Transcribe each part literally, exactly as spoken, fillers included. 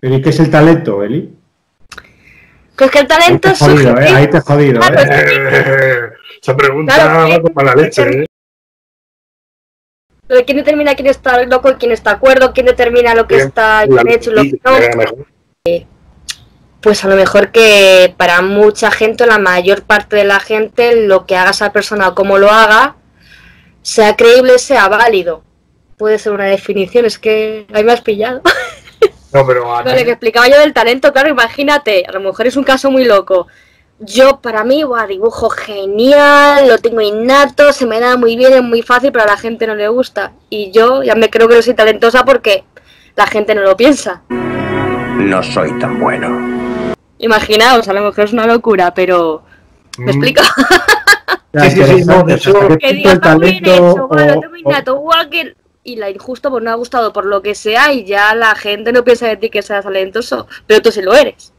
¿Pero y qué es el talento, Eli? Pues que el talento es subjetivo. ¿Eh? Ahí te he jodido. Claro, ¿eh? Esa pregunta claro, va con mala leche. ¿Eh? ¿Quién determina quién está loco y quién está de acuerdo? ¿Quién determina lo que bien, está bien hecho y lo que no? Eh, pues a lo mejor que para mucha gente, la mayor parte de la gente, lo que haga esa persona o cómo lo haga, sea creíble, sea válido. Puede ser una definición, es que ahí me has pillado. No, pero a... Lo que explicaba yo del talento, claro, imagínate, a lo mejor es un caso muy loco. Yo, para mí, wow, dibujo genial, lo tengo innato, se me da muy bien, es muy fácil, pero a la gente no le gusta. Y yo ya me creo que no soy talentosa porque la gente no lo piensa. No soy tan bueno. Imaginaos, a lo mejor es una locura, pero... ¿Me mm. explico? Sí, sí, sí, no, de hecho... Que digas, está muy bien hecho, wow, lo tengo innato, wow, que... Y la injusto por no ha gustado, por lo que sea, y ya la gente no piensa de ti que seas talentoso, pero tú sí lo eres.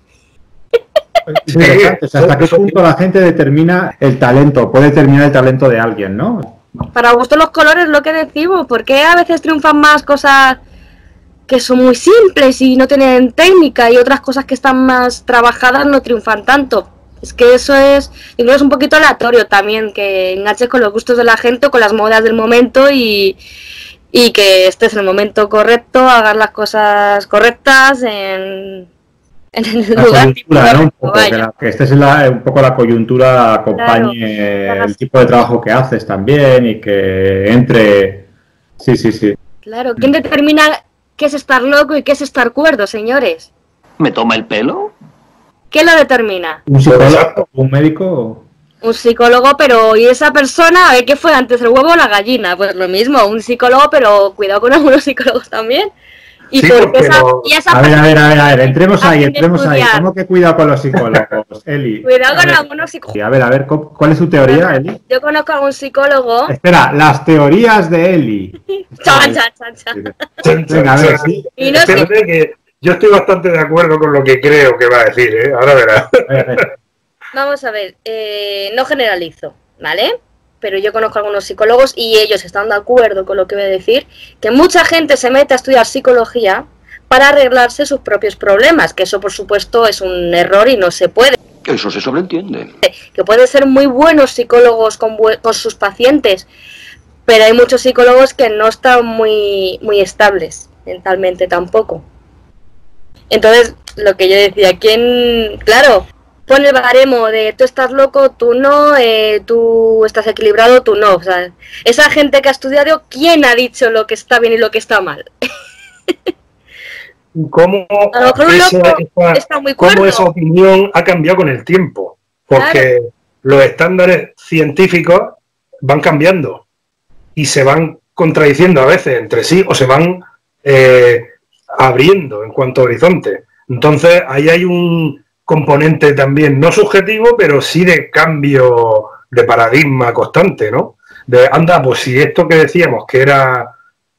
Sí, o sea, hasta qué punto la gente determina el talento, puede determinar el talento de alguien, ¿no? Para gusto los colores, lo que decimos, porque a veces triunfan más cosas que son muy simples y no tienen técnica, y otras cosas que están más trabajadas no triunfan tanto. Es que eso es, yo creo, es un poquito aleatorio también, que enganches con los gustos de la gente, con las modas del momento y, y que estés en el momento correcto, hagas las cosas correctas en... En el lugar ¿no? un poco, que, la, que estés en la, un poco la coyuntura acompañe claro, claro. el tipo de trabajo que haces también y que entre... Sí, sí, sí. Claro, ¿quién determina qué es estar loco y qué es estar cuerdo, señores? ¿Me toma el pelo? ¿Quién lo determina? ¿Un psicólogo? ¿Un médico? Un psicólogo, pero... ¿Y esa persona? A ver, ¿qué fue antes, el huevo o la gallina? Pues lo mismo, un psicólogo, pero cuidado con algunos psicólogos también. Y sí, porque esa, no. y esa a ver, a ver, a ver, a ver, entremos ahí, entremos ahí. ¿Cómo que cuidado con los psicólogos, Eli? Cuidado con algunos psicólogos. A ver, a ver, ¿cuál es tu teoría, Eli? Yo conozco a un psicólogo. Espera, las teorías de Eli. Chan, chan, chan, chan. Chan, chan, a ver, sí. Y no sé que yo estoy bastante de acuerdo con lo que creo que va a decir, ¿eh? Ahora verás. A ver, a ver. Vamos a ver, eh, no generalizo, ¿vale? Pero yo conozco a algunos psicólogos y ellos están de acuerdo con lo que voy a decir, que mucha gente se mete a estudiar psicología para arreglarse sus propios problemas, que eso por supuesto es un error y no se puede. Eso se sobreentiende. Que pueden ser muy buenos psicólogos con, con sus pacientes, pero hay muchos psicólogos que no están muy, muy estables mentalmente tampoco. Entonces, lo que yo decía, ¿quién? Claro... Pon el baremo de tú estás loco, tú no, eh, tú estás equilibrado, tú no. O sea, esa gente que ha estudiado, ¿quién ha dicho lo que está bien y lo que está mal? ¿Cómo, a lo mejor esa, loco esa, está muy ¿cómo esa opinión ha cambiado con el tiempo? Porque claro. los estándares científicos van cambiando y se van contradiciendo a veces entre sí o se van eh, abriendo en cuanto a horizonte. Entonces, ahí hay un... componente también no subjetivo, pero sí de cambio de paradigma constante, ¿no? De, anda, pues si esto que decíamos que era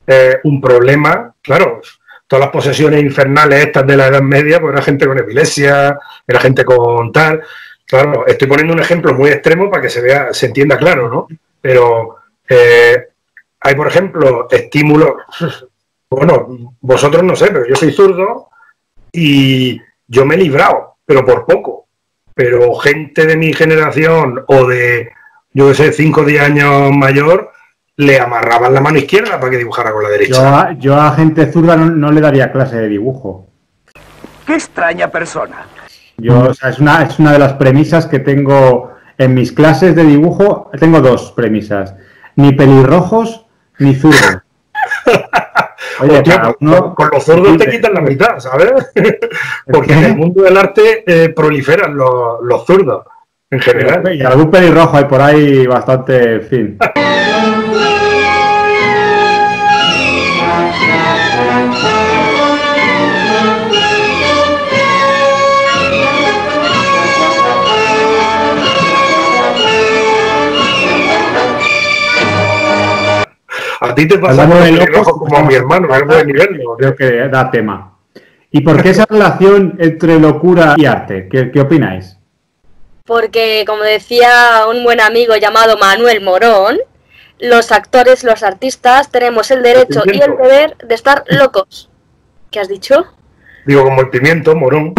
eh, un problema, claro, todas las posesiones infernales estas de la Edad Media, pues era gente con epilepsia, era gente con tal... Claro, estoy poniendo un ejemplo muy extremo para que se vea, se entienda claro, ¿no? Pero eh, hay, por ejemplo, estímulos... Bueno, vosotros no sé, pero yo soy zurdo y yo me he librado, pero por poco, pero gente de mi generación o de, yo qué sé, cinco o diez años mayor, le amarraban la mano izquierda para que dibujara con la derecha. Yo a, yo a gente zurda no, no le daría clase de dibujo. ¡Qué extraña persona! Yo, o sea, es una, es una de las premisas que tengo en mis clases de dibujo, tengo dos premisas, ni pelirrojos ni zurdos. Oye, tío, uno, con los zurdos te quitan la mitad, ¿sabes? Porque en el mundo del arte eh, proliferan los, los zurdos, en general. Y algún pelirrojo hay por ahí bastante, en fin. A ti te pasa de locos como a mi hermano, a de nivel. Creo que da tema. ¿Y por qué esa relación entre locura y arte? ¿Qué, qué opináis? Porque, como decía un buen amigo llamado Manuel Morón, los actores, los artistas, tenemos el derecho y el deber de estar locos. ¿Qué has dicho? Digo, como el pimiento, Morón.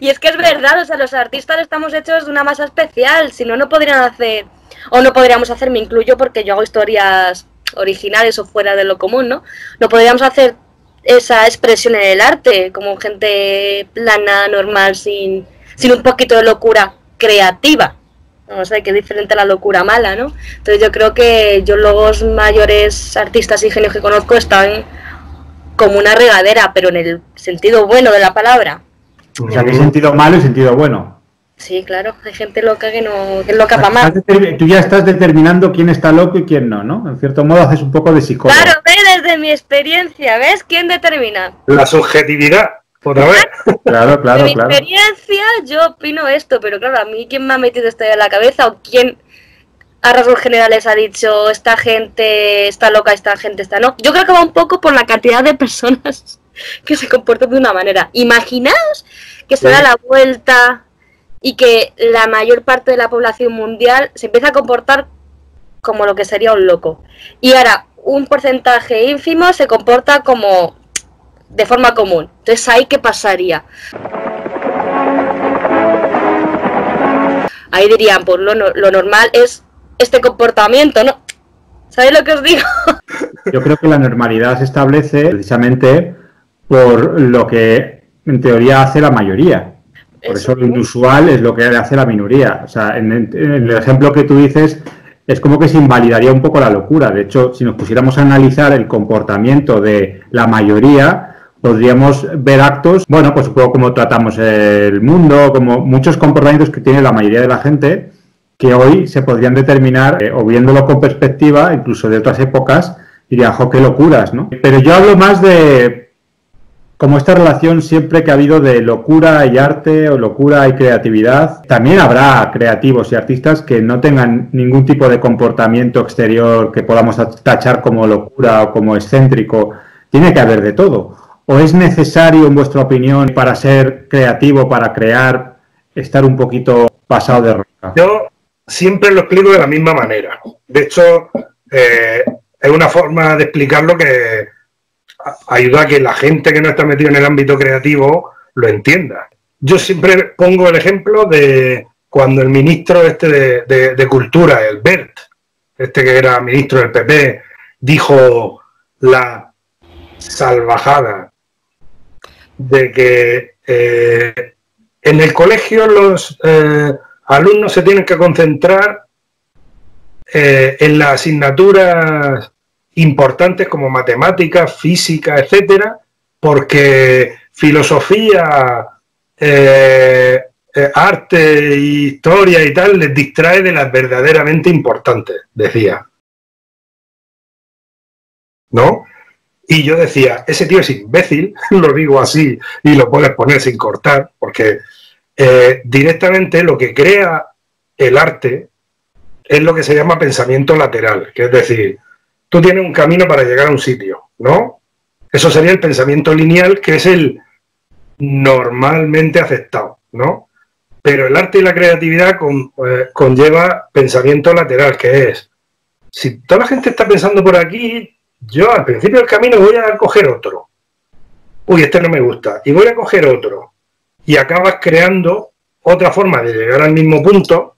Y es que es verdad, o sea, los artistas estamos hechos de una masa especial, si no, no podrían hacer, o no podríamos hacer, me incluyo porque yo hago historias originales o fuera de lo común, ¿no? No podríamos hacer esa expresión en el arte, como gente plana, normal, sin, sin un poquito de locura creativa. O sea, que es diferente a la locura mala, ¿no? Entonces yo creo que yo los mayores artistas y genios que conozco están como una regadera, pero en el sentido bueno de la palabra. O sea, que hay sentido malo y sentido bueno. Sí, claro, hay gente loca que no, que es loca para más. Tú ya estás determinando quién está loco y quién no, ¿no? En cierto modo haces un poco de psicólogo. Claro, ve desde mi experiencia, ¿ves? ¿Quién determina? La subjetividad, por la vez. Claro, claro, de claro. Mi experiencia, yo opino esto, pero claro, a mí quién me ha metido esto en la cabeza o quién a rasgos generales ha dicho esta gente está loca, esta gente está no. Yo creo que va un poco por la cantidad de personas que se comportan de una manera. Imaginaos que se sí. da la vuelta y que la mayor parte de la población mundial se empieza a comportar como lo que sería un loco. Y ahora, un porcentaje ínfimo se comporta como de forma común. Entonces, ¿ahí qué pasaría? Ahí dirían, pues lo, lo normal es este comportamiento, ¿no? ¿Sabéis lo que os digo? Yo creo que la normalidad se establece precisamente por lo que en teoría hace la mayoría. Por eso lo inusual es lo que hace la minoría. O sea, en, en el ejemplo que tú dices, es como que se invalidaría un poco la locura. De hecho, si nos pusiéramos a analizar el comportamiento de la mayoría, podríamos ver actos, bueno, pues un poco como tratamos el mundo, como muchos comportamientos que tiene la mayoría de la gente, que hoy se podrían determinar, eh, o viéndolo con perspectiva, incluso de otras épocas, diría, jo, qué locuras, ¿no? Pero yo hablo más de como esta relación siempre que ha habido de locura y arte o locura y creatividad. También habrá creativos y artistas que no tengan ningún tipo de comportamiento exterior que podamos tachar como locura o como excéntrico. Tiene que haber de todo. ¿O es necesario, en vuestra opinión, para ser creativo, para crear, estar un poquito pasado de rosca? Yo siempre lo explico de la misma manera. De hecho, eh, es una forma de explicarlo que ayuda a que la gente que no está metida en el ámbito creativo lo entienda. Yo siempre pongo el ejemplo de cuando el ministro este de, de, de Cultura, el Wert, este que era ministro del P P, dijo la salvajada de que eh, en el colegio los eh, alumnos se tienen que concentrar eh, en las asignaturas importantes como matemáticas, física, etcétera, porque filosofía, eh, eh, arte, historia y tal les distrae de las verdaderamente importantes, decía. ¿No? Y yo decía, ese tío es imbécil, lo digo así y lo puedes poner sin cortar, porque eh, directamente lo que crea el arte es lo que se llama pensamiento lateral, que es decir, tú tienes un camino para llegar a un sitio, ¿no? Eso sería el pensamiento lineal, que es el normalmente aceptado, ¿no? Pero el arte y la creatividad con, eh, conlleva pensamiento lateral, que es, si toda la gente está pensando por aquí, yo al principio del camino voy a coger otro. Uy, este no me gusta. Y voy a coger otro. Y acabas creando otra forma de llegar al mismo punto,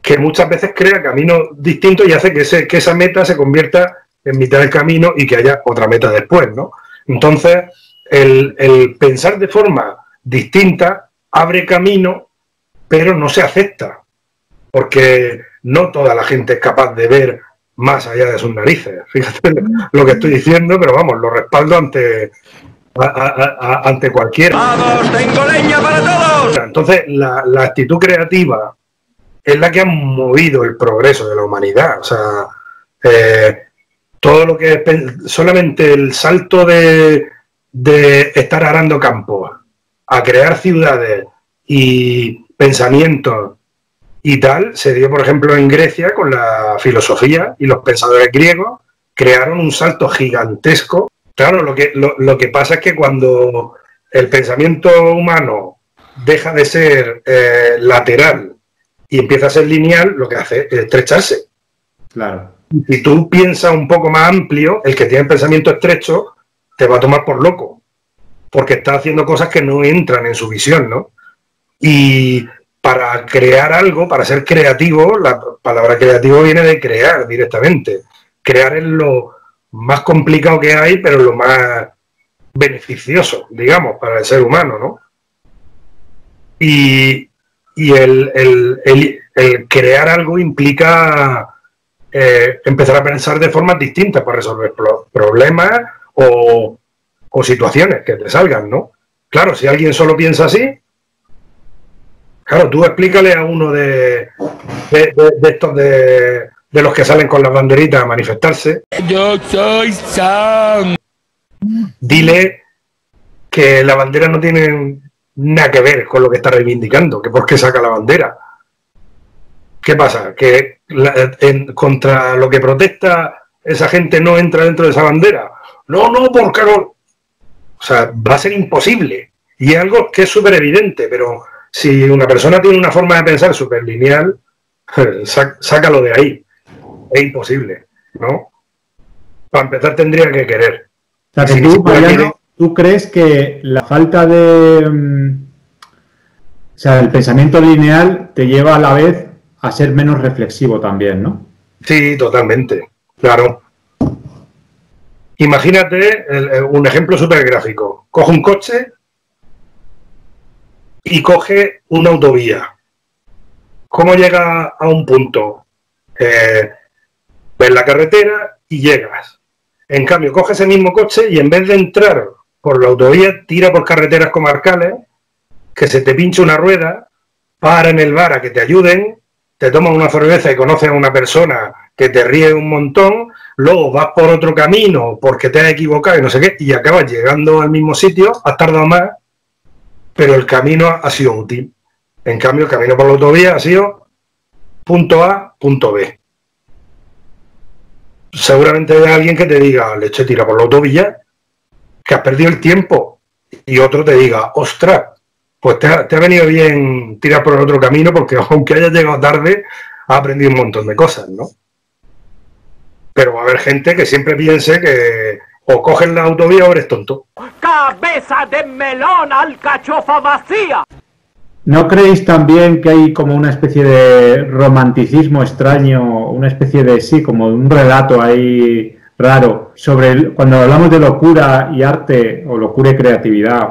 que muchas veces crea caminos distintos y hace que, ese, que esa meta se convierta en mitad del camino y que haya otra meta después, ¿no? Entonces, el, el pensar de forma distinta abre camino, pero no se acepta, porque no toda la gente es capaz de ver más allá de sus narices. Fíjate lo que estoy diciendo, pero vamos, lo respaldo ante, a, a, a, ante cualquiera. ¡Vamos, tengo leña para todos! Entonces, la, la actitud creativa es la que ha movido el progreso de la humanidad. O sea, eh, todo lo que es, solamente el salto de, de estar arando campos a crear ciudades y pensamientos y tal, se dio, por ejemplo, en Grecia con la filosofía, y los pensadores griegos crearon un salto gigantesco. Claro, lo que, lo, lo que pasa es que cuando el pensamiento humano deja de ser eh, lateral y empieza a ser lineal, lo que hace es estrecharse. Claro. Si tú piensas un poco más amplio, el que tiene el pensamiento estrecho te va a tomar por loco, porque está haciendo cosas que no entran en su visión, ¿no? Y para crear algo, para ser creativo, la palabra creativo viene de crear directamente. Crear es lo más complicado que hay, pero lo más beneficioso, digamos, para el ser humano, ¿no? Y, y el, el, el, el crear algo implica eh, empezar a pensar de formas distintas para resolver problemas o, o situaciones que te salgan, ¿no? Claro, si alguien solo piensa así... Claro, tú explícale a uno de, de, de, de estos de, de los que salen con las banderitas a manifestarse. Yo soy Sam. Dile que la bandera no tiene nada que ver con lo que está reivindicando, que por qué saca la bandera. ¿Qué pasa? Que la, en, contra lo que protesta esa gente no entra dentro de esa bandera. No, no, porque no. O sea, va a ser imposible. Y es algo que es súper evidente, pero... Si una persona tiene una forma de pensar súper lineal, sácalo de ahí. Es imposible, ¿no? Para empezar tendría que querer. O sea, que tú, si Mariano, quiere... ¿tú crees que la falta de... O sea, el pensamiento lineal te lleva a la vez a ser menos reflexivo también, ¿no? Sí, totalmente, claro. Imagínate el, un ejemplo súper gráfico. Coge un coche... y coge una autovía. ¿Cómo llega a un punto? Eh, ves la carretera y llegas. En cambio, coge ese mismo coche y en vez de entrar por la autovía, tira por carreteras comarcales, que se te pincha una rueda, para en el bar a que te ayuden, te tomas una cerveza y conoces a una persona que te ríe un montón, luego vas por otro camino porque te has equivocado y no sé qué, y acabas llegando al mismo sitio, has tardado más, pero el camino ha sido útil. En cambio, el camino por la autovía ha sido punto A, punto B. Seguramente hay alguien que te diga, leche, tira por la autovía, que has perdido el tiempo. Y otro te diga, ostras, pues te ha, te ha venido bien tirar por el otro camino, porque aunque hayas llegado tarde, has aprendido un montón de cosas, ¿no? Pero va a haber gente que siempre piense que... o coges la autovía o eres tonto. ¡Cabeza de melón, alcachofa vacía! ¿No creéis también que hay como una especie de romanticismo extraño, una especie de, sí, como un relato ahí raro, sobre el, cuando hablamos de locura y arte, o locura y creatividad,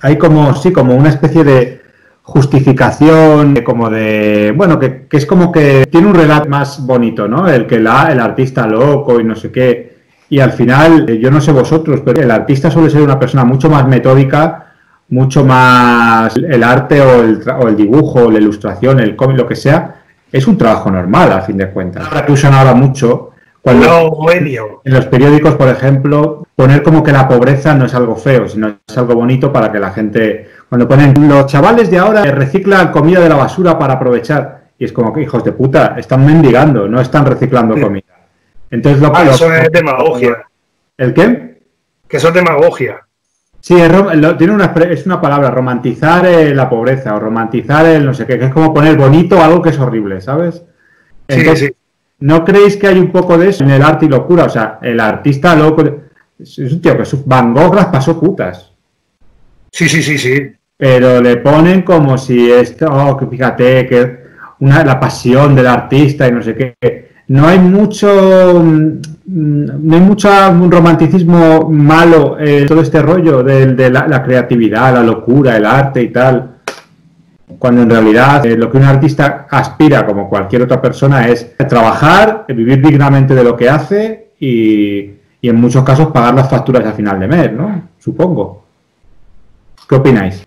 hay como, sí, como una especie de justificación, como de, bueno, que, que es como que tiene un relato más bonito, ¿no? El que la, el artista loco y no sé qué... Y al final, yo no sé vosotros, pero el artista suele ser una persona mucho más metódica, mucho más... El arte o el, o el dibujo, o la ilustración, el cómic, lo que sea, es un trabajo normal, a fin de cuentas. Ahora usan ahora mucho, cuando no, bueno. En los periódicos, por ejemplo, poner como que la pobreza no es algo feo, sino es algo bonito para que la gente... Cuando ponen, los chavales de ahora reciclan comida de la basura para aprovechar, y es como que, hijos de puta, están mendigando, no están reciclando sí. comida. Entonces, lo ah, que eso lo, es demagogia. ¿El qué? Que eso es demagogia. Sí, es, lo, tiene una, es una palabra, romantizar eh, la pobreza o romantizar el no sé qué, que es como poner bonito algo que es horrible, ¿sabes? Entonces, sí, sí. ¿No creéis que hay un poco de eso en el arte y locura? O sea, el artista loco... Es un tío que su Van Gogh las pasó putas. Sí, sí, sí, sí. Pero le ponen como si esto... Oh, que fíjate, que una, la pasión del artista y no sé qué... No hay mucho, no hay mucho romanticismo malo en eh, todo este rollo de, de la, la creatividad, la locura, el arte y tal, cuando en realidad eh, lo que un artista aspira, como cualquier otra persona, es trabajar, vivir dignamente de lo que hace y, y en muchos casos pagar las facturas a final de mes, ¿no? Supongo. ¿Qué opináis?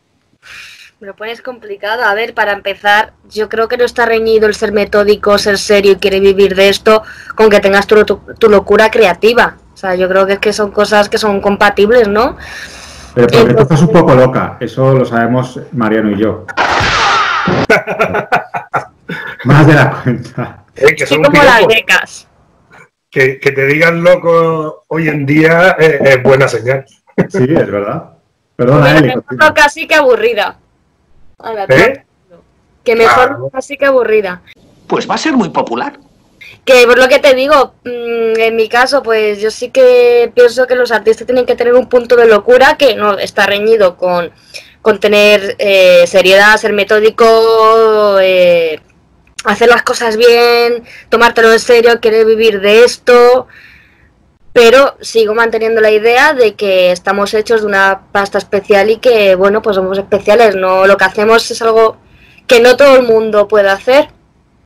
Me lo pones complicado. A ver, para empezar, yo creo que no está reñido el ser metódico, ser serio y querer vivir de esto con que tengas tu, tu, tu locura creativa. O sea, yo creo que, es que son cosas que son compatibles, ¿no? Pero porque Entonces, tú estás un poco loca. Eso lo sabemos Mariano y yo. Más de la cuenta. Es que sí, como piropos. Las becas. Que, que te digan loco hoy en día es, es buena señal. Sí, es verdad. Perdona, Eli. Bueno, casi que aburrida. La ¿Eh? Que mejor claro. Así que aburrida. Pues va a ser muy popular. Que por lo que te digo, en mi caso, pues yo sí que pienso que los artistas tienen que tener un punto de locura que no está reñido con, con tener eh, seriedad, ser metódico, eh, hacer las cosas bien, tomártelo en serio, querer vivir de esto. Pero sigo manteniendo la idea de que estamos hechos de una pasta especial y que, bueno, pues somos especiales, ¿no? Lo que hacemos es algo que no todo el mundo puede hacer,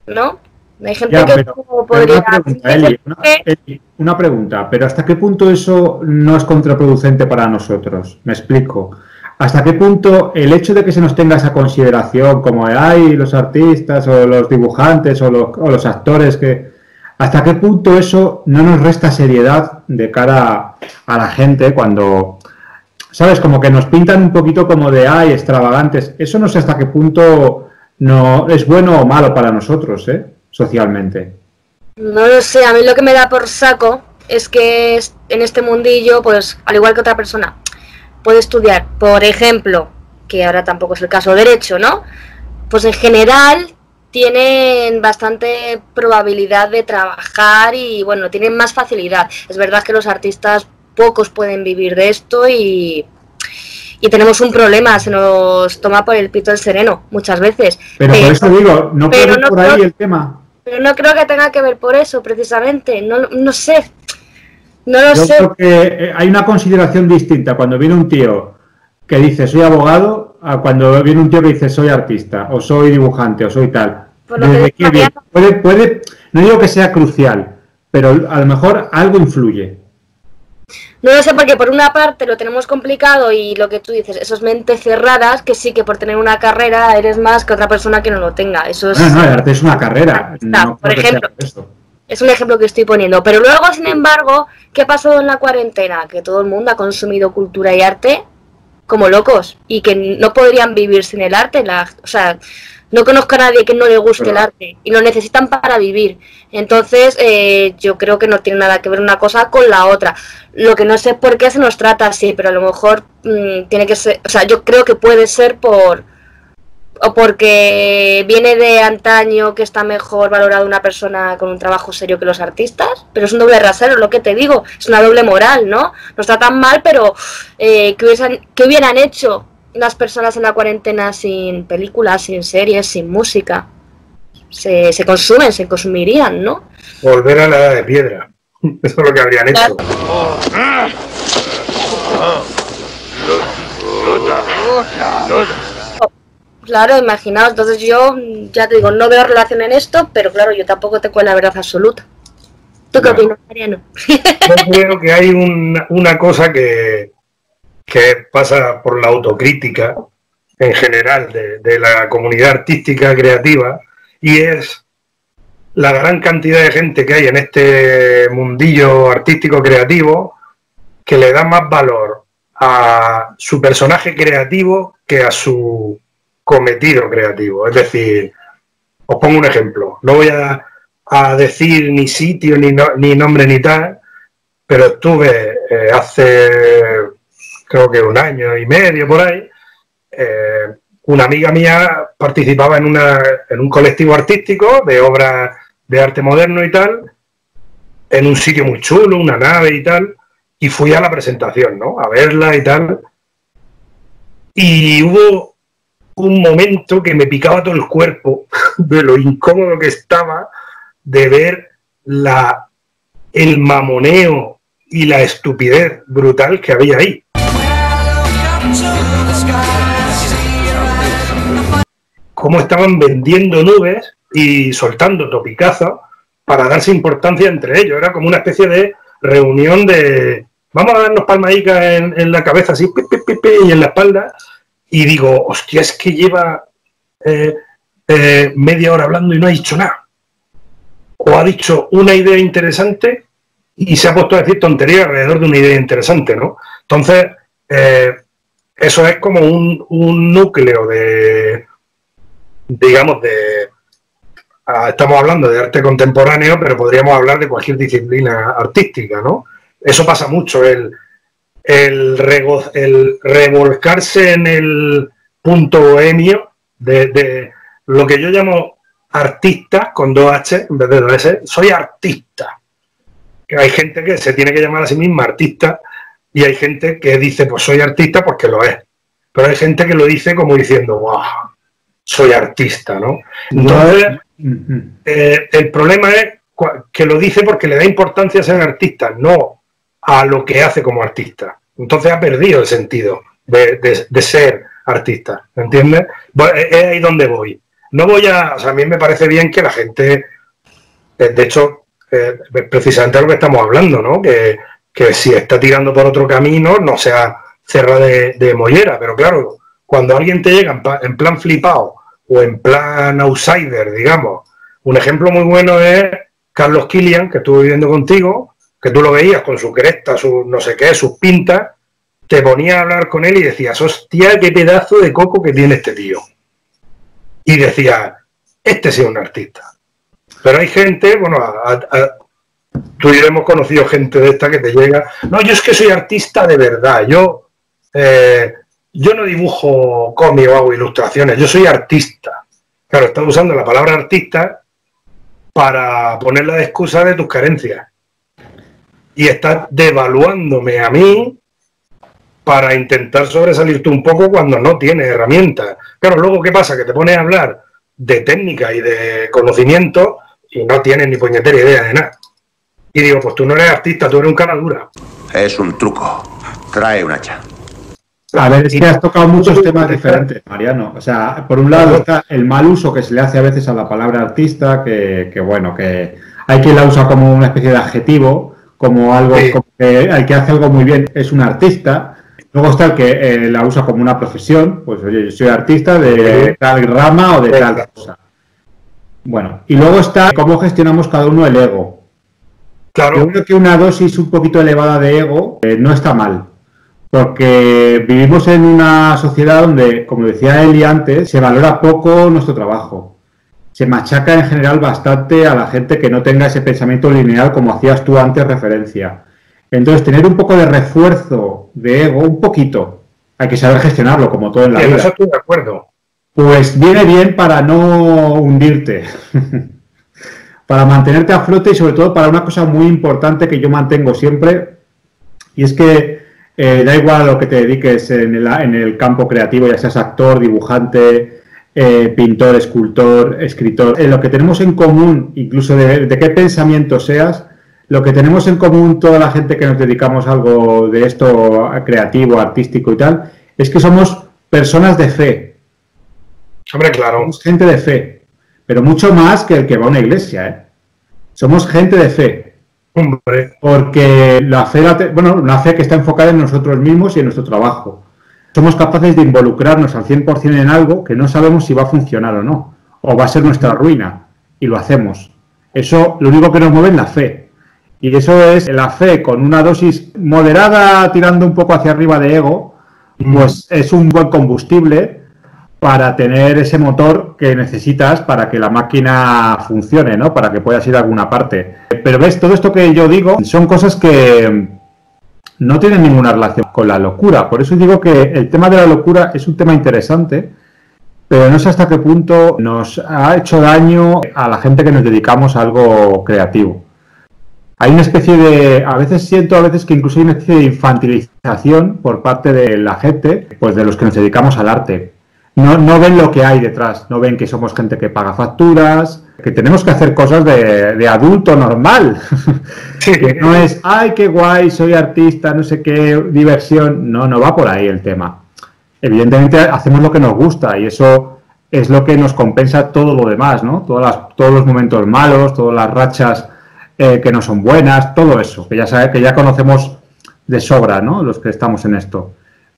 ¿no? Hay gente ya, que pero, podría... Pero una, pregunta, Eli, una, Eli, una pregunta, pero ¿hasta qué punto eso no es contraproducente para nosotros? Me explico. ¿Hasta qué punto el hecho de que se nos tenga esa consideración como de, ay, los artistas o los dibujantes o los, o los actores que... ¿Hasta qué punto eso no nos resta seriedad de cara a la gente cuando, sabes, como que nos pintan un poquito como de, ay, extravagantes? Eso no sé hasta qué punto no es bueno o malo para nosotros, ¿eh? Socialmente. No lo sé, a mí lo que me da por saco es que en este mundillo, pues, al igual que otra persona, puede estudiar, por ejemplo, que ahora tampoco es el caso, derecho, ¿no? Pues en general tienen bastante probabilidad de trabajar y, bueno, tienen más facilidad. Es verdad que los artistas pocos pueden vivir de esto y, y tenemos un problema, se nos toma por el pito el sereno muchas veces. Pero eh, por eso digo, no creo que no por ahí creo, el tema. Pero no creo que tenga que ver por eso, precisamente, no, no sé, no lo Yo sé. Yo creo que hay una consideración distinta cuando viene un tío que dice soy abogado a cuando viene un tío que dice soy artista o soy dibujante o soy tal. Desde que bien, puede, puede, no digo que sea crucial, pero a lo mejor algo influye. No lo sé, porque por una parte lo tenemos complicado y lo que tú dices, esas mentes cerradas, que sí que por tener una carrera eres más que otra persona que no lo tenga. Eso es... No, no, el arte es una carrera. No, por ejemplo, es un ejemplo que estoy poniendo. Pero luego, sin embargo, ¿qué ha pasado en la cuarentena? Que todo el mundo ha consumido cultura y arte como locos y que no podrían vivir sin el arte. La, o sea... No conozco a nadie que no le guste el arte y lo necesitan para vivir. Entonces, eh, yo creo que no tiene nada que ver una cosa con la otra. Lo que no sé es por qué se nos trata así, pero a lo mejor mmm, tiene que ser... O sea, yo creo que puede ser por... O porque viene de antaño que está mejor valorada una persona con un trabajo serio que los artistas. Pero es un doble rasero, lo que te digo. Es una doble moral, ¿no? Nos tratan mal, pero eh, ¿qué hubiesen, qué hubieran hecho las personas en la cuarentena sin películas, sin series, sin música? Se, se consumen, se consumirían, ¿no? Volver a la edad de piedra. Eso es lo que habrían hecho. Claro, imaginaos. Entonces yo, ya te digo, no veo relación en esto, pero claro, yo tampoco tengo la verdad absoluta. ¿Tú qué opinas, Mariano? Yo creo que hay un, una cosa que... que pasa por la autocrítica en general de, de la comunidad artística creativa, y es la gran cantidad de gente que hay en este mundillo artístico creativo que le da más valor a su personaje creativo que a su cometido creativo. Es decir, os pongo un ejemplo, no voy a, a decir ni sitio, ni, no, ni nombre, ni tal, pero estuve eh, hace... creo que un año y medio por ahí, eh, una amiga mía participaba en, una, en un colectivo artístico de obras de arte moderno y tal, en un sitio muy chulo, una nave y tal, y fui a la presentación, ¿no? A verla y tal, y hubo un momento que me picaba todo el cuerpo de lo incómodo que estaba de ver la, el mamoneo y la estupidez brutal que había ahí. Cómo estaban vendiendo nubes y soltando topicazos para darse importancia entre ellos. Era como una especie de reunión de... Vamos a darnos palmadicas en, en la cabeza, así, pi, pi, pi, pi, y en la espalda. Y digo, hostia, es que lleva eh, eh, media hora hablando y no ha dicho nada. O ha dicho una idea interesante y se ha puesto a decir tonterías alrededor de una idea interesante, ¿no? Entonces... Eh, Eso es como un, un núcleo de, digamos, de... Ah, estamos hablando de arte contemporáneo, pero podríamos hablar de cualquier disciplina artística, ¿no? Eso pasa mucho, el, el, rego, el revolcarse en el punto bohemio de, de lo que yo llamo artista con dos H en vez de dos S. Soy artista. Que hay gente que se tiene que llamar a sí misma artista y hay gente que dice, pues soy artista porque lo es. Pero hay gente que lo dice como diciendo, wow, soy artista, ¿no? Entonces, no. Eh, el problema es que lo dice porque le da importancia a ser artista, no a lo que hace como artista. Entonces ha perdido el sentido de, de, de ser artista, ¿entiendes? Es ahí donde voy. No voy a... O sea, a mí me parece bien que la gente... De hecho, eh, precisamente de lo que estamos hablando, ¿no? Que, que si está tirando por otro camino, no sea cerra de, de mollera. Pero claro, cuando alguien te llega en, en plan flipado o en plan outsider, digamos, un ejemplo muy bueno es Carlos Killian, que estuvo viviendo contigo, que tú lo veías con su cresta, su no sé qué, sus pintas, te ponía a hablar con él y decías, hostia, qué pedazo de coco que tiene este tío. Y decía, este sí es un artista. Pero hay gente, bueno, a, a, tú y yo hemos conocido gente de esta que te llega, no, yo es que soy artista de verdad, yo, eh, yo no dibujo cómic o hago ilustraciones, yo soy artista. Claro, estás usando la palabra artista para poner la excusa de tus carencias. Y estás devaluándome a mí para intentar sobresalirte un poco cuando no tienes herramientas. Claro, luego, ¿qué pasa? Que te pones a hablar de técnica y de conocimiento y no tienes ni puñetera idea de nada. Y digo, pues tú no eres artista, tú eres un cara dura. Es un truco. Trae un hacha. A ver, es que has tocado muchos temas diferentes, Mariano. O sea, por un lado está el mal uso que se le hace a veces a la palabra artista, que, que bueno, que hay quien la usa como una especie de adjetivo, como algo sí. como que el que hace algo muy bien es un artista. Luego está el que eh, la usa como una profesión, pues oye, yo soy artista de tal rama o de tal cosa. Bueno, y luego está cómo gestionamos cada uno el ego. Claro. Yo creo que una dosis un poquito elevada de ego eh, no está mal, porque vivimos en una sociedad donde, como decía Eli antes, se valora poco nuestro trabajo. Se machaca en general bastante a la gente que no tenga ese pensamiento lineal como hacías tú antes referencia. Entonces, tener un poco de refuerzo de ego, un poquito, hay que saber gestionarlo, como todo en la sí, vida. Eso estoy de acuerdo. Pues viene bien para no hundirte, para mantenerte a flote y sobre todo para una cosa muy importante que yo mantengo siempre, y es que eh, da igual a lo que te dediques en el, en el campo creativo, ya seas actor, dibujante, eh, pintor, escultor, escritor, eh, lo que tenemos en común, incluso de, de qué pensamiento seas, lo que tenemos en común toda la gente que nos dedicamos a algo de esto creativo, artístico y tal, es que somos personas de fe. Hombre, claro. Somos gente de fe, pero mucho más que el que va a una iglesia, ¿eh? Somos gente de fe. Hombre. Porque la fe, la te... bueno, una fe que está enfocada en nosotros mismos y en nuestro trabajo. Somos capaces de involucrarnos al cien por cien en algo que no sabemos si va a funcionar o no, o va a ser nuestra ruina, y lo hacemos. Eso, lo único que nos mueve es la fe. Y eso es la fe con una dosis moderada, tirando un poco hacia arriba de ego, pues es un buen combustible para tener ese motor que necesitas para que la máquina funcione, ¿no? Para que puedas ir a alguna parte. Pero ves, todo esto que yo digo son cosas que no tienen ninguna relación con la locura. Por eso digo que el tema de la locura es un tema interesante, pero no sé hasta qué punto nos ha hecho daño a la gente que nos dedicamos a algo creativo. Hay una especie de, a veces siento, a veces que incluso hay una especie de infantilización por parte de la gente, pues de los que nos dedicamos al arte. No, no ven lo que hay detrás, no ven que somos gente que paga facturas, que tenemos que hacer cosas de, de adulto normal. Sí. Que no es, ay, qué guay, soy artista, no sé qué, diversión. No, no va por ahí el tema. Evidentemente hacemos lo que nos gusta y eso es lo que nos compensa todo lo demás, ¿no? Todas las, todos los momentos malos, todas las rachas Eh, que no son buenas, todo eso, que ya sabe, que ya conocemos de sobra, ¿no? Los que estamos en esto.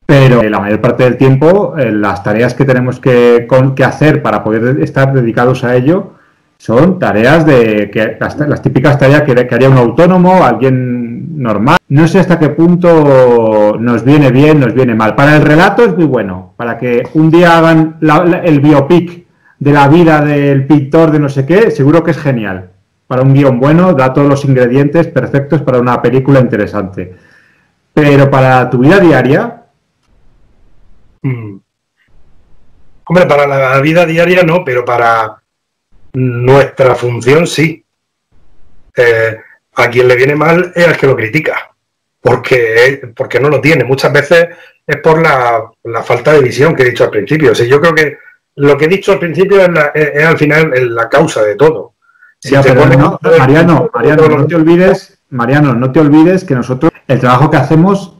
Pero eh, la mayor parte del tiempo, eh, las tareas que tenemos que, con, que hacer para poder estar dedicados a ello son tareas de que las, las típicas tareas que, que haría un autónomo, alguien normal. No sé hasta qué punto nos viene bien, nos viene mal. Para el relato es muy bueno, para que un día hagan la, la, el biopic de la vida del pintor de no sé qué, seguro que es genial. Para un guión bueno, da todos los ingredientes perfectos para una película interesante. Pero para tu vida diaria... Mm. Hombre, para la vida diaria no, pero para Nuestra función sí. Eh, a quien le viene mal es al que lo critica, porque, porque no lo tiene. Muchas veces es por la, la falta de visión que he dicho al principio. O sea, yo creo que lo que he dicho al principio es, la, es, es al final es la causa de todo. Si ya, pero no, Mariano, Mariano, no te olvides, Mariano, no te olvides que nosotros el trabajo que hacemos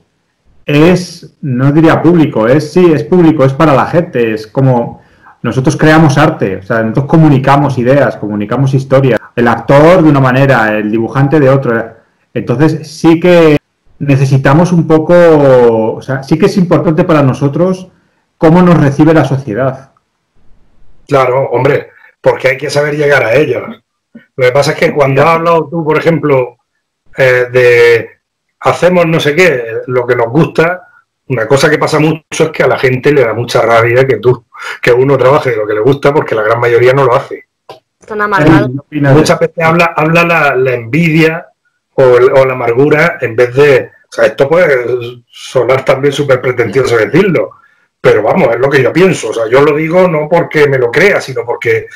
es, no diría público, es sí, es público, es para la gente, es como nosotros creamos arte, o sea, nosotros comunicamos ideas, comunicamos historias, el actor de una manera, el dibujante de otra. Entonces sí que necesitamos un poco, o sea, sí que es importante para nosotros cómo nos recibe la sociedad. Claro, hombre, porque hay que saber llegar a ella. Lo que pasa es que cuando has hablado tú, por ejemplo, eh, de hacemos no sé qué, lo que nos gusta, una cosa que pasa mucho es que a la gente le da mucha rabia que tú, que uno trabaje de lo que le gusta porque la gran mayoría no lo hace. Están amargados. Muchas veces habla, habla la, la envidia o, el, o la amargura en vez de... O sea, esto puede sonar también súper pretencioso decirlo, pero vamos, es lo que yo pienso. O sea, yo lo digo no porque me lo crea, sino porque...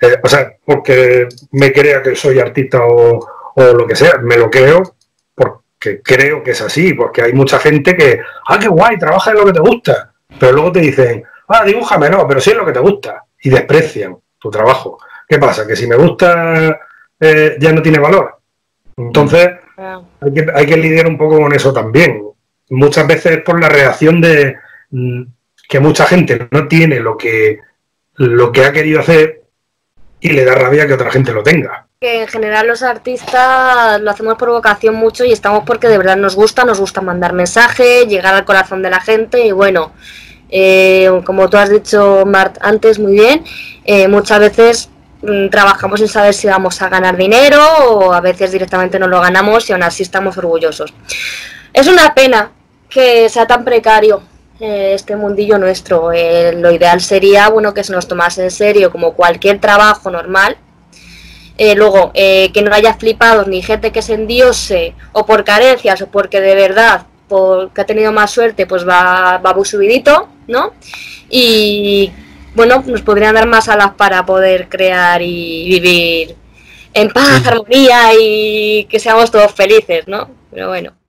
Eh, o sea, porque me crea que soy artista o, o lo que sea, me lo creo porque creo que es así, porque hay mucha gente que, ah, qué guay, trabaja en lo que te gusta, pero luego te dicen, ah, dibújame, no, pero sí es lo que te gusta, y desprecian tu trabajo. ¿Qué pasa? Que si me gusta eh, ya no tiene valor. Entonces, wow. hay, que, hay que lidiar un poco con eso también. Muchas veces por la reacción de que mucha gente no tiene lo que, lo que ha querido hacer, y le da rabia que otra gente lo tenga. Que en general los artistas lo hacemos por vocación mucho y estamos porque de verdad nos gusta, nos gusta mandar mensajes, llegar al corazón de la gente y bueno, eh, como tú has dicho, Mart, antes muy bien, eh, muchas veces mmm, trabajamos sin saber si vamos a ganar dinero o a veces directamente no lo ganamos y aún así estamos orgullosos. Es una pena que sea tan precario este mundillo nuestro. Eh, lo ideal sería, bueno, que se nos tomase en serio como cualquier trabajo normal. Eh, luego, eh, que no haya flipados ni gente que se endiose o por carencias o porque de verdad, porque ha tenido más suerte, pues va, va muy subidito, ¿no? Y bueno, nos podrían dar más alas para poder crear y vivir en paz, armonía y que seamos todos felices, ¿no? Pero bueno.